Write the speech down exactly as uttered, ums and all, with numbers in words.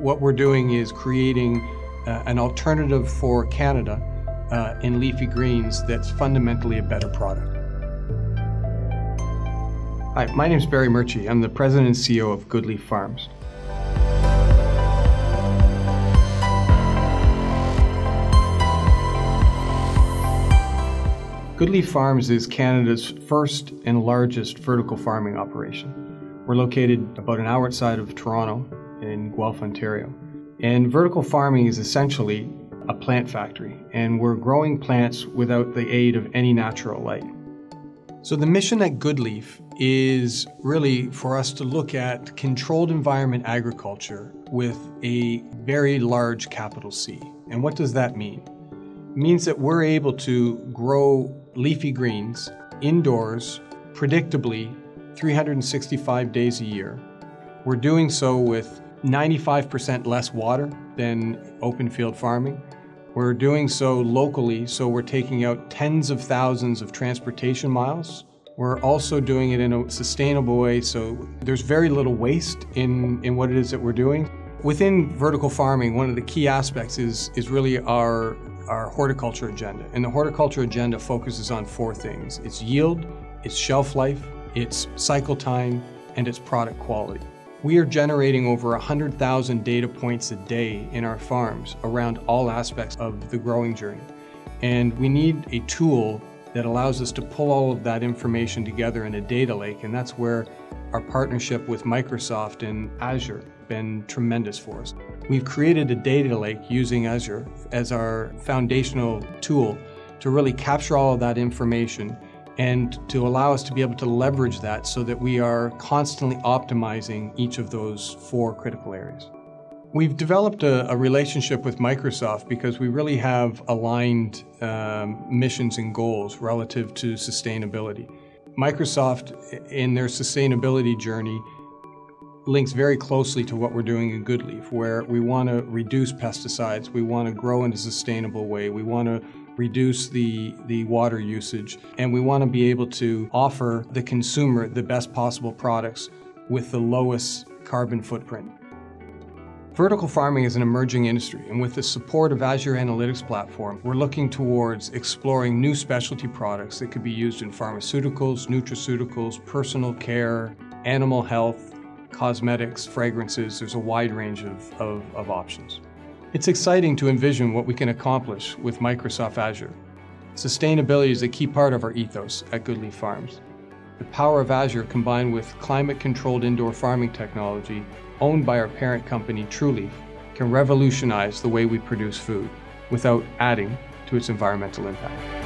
what we're doing is creating uh, an alternative for Canada uh, in leafy greens that's fundamentally a better product. Hi, my name is Barry Murchie. I'm the President and C E O of Goodleaf Farms. Goodleaf Farms is Canada's first and largest vertical farming operation. We're located about an hour outside of Toronto in Guelph, Ontario. And vertical farming is essentially a plant factory, and we're growing plants without the aid of any natural light. So the mission at Goodleaf is really for us to look at controlled environment agriculture with a very large capital C. And what does that mean? It means that we're able to grow leafy greens indoors predictably three hundred sixty-five days a year. We're doing so with ninety-five percent less water than open field farming. We're doing so locally, so we're taking out tens of thousands of transportation miles. We're also doing it in a sustainable way, so there's very little waste in, in what it is that we're doing. Within vertical farming, one of the key aspects is, is really our our horticulture agenda. And the horticulture agenda focuses on four things. It's yield, it's shelf life, it's cycle time, and it's product quality. We are generating over one hundred thousand data points a day in our farms around all aspects of the growing journey. And we need a tool that allows us to pull all of that information together in a data lake, and that's where our partnership with Microsoft and Azure has been tremendous for us. We've created a data lake using Azure as our foundational tool to really capture all of that information and to allow us to be able to leverage that so that we are constantly optimizing each of those four critical areas. We've developed a, a relationship with Microsoft because we really have aligned um, missions and goals relative to sustainability. Microsoft, in their sustainability journey, links very closely to what we're doing in Goodleaf, where we want to reduce pesticides, we want to grow in a sustainable way, we want to reduce the, the water usage, and we want to be able to offer the consumer the best possible products with the lowest carbon footprint. Vertical farming is an emerging industry, and with the support of Azure Analytics platform, we're looking towards exploring new specialty products that could be used in pharmaceuticals, nutraceuticals, personal care, animal health, cosmetics, fragrances. There's a wide range of, of, of options. It's exciting to envision what we can accomplish with Microsoft Azure. Sustainability is a key part of our ethos at Goodleaf Farms. The power of Azure combined with climate-controlled indoor farming technology owned by our parent company, Truly, can revolutionize the way we produce food without adding to its environmental impact.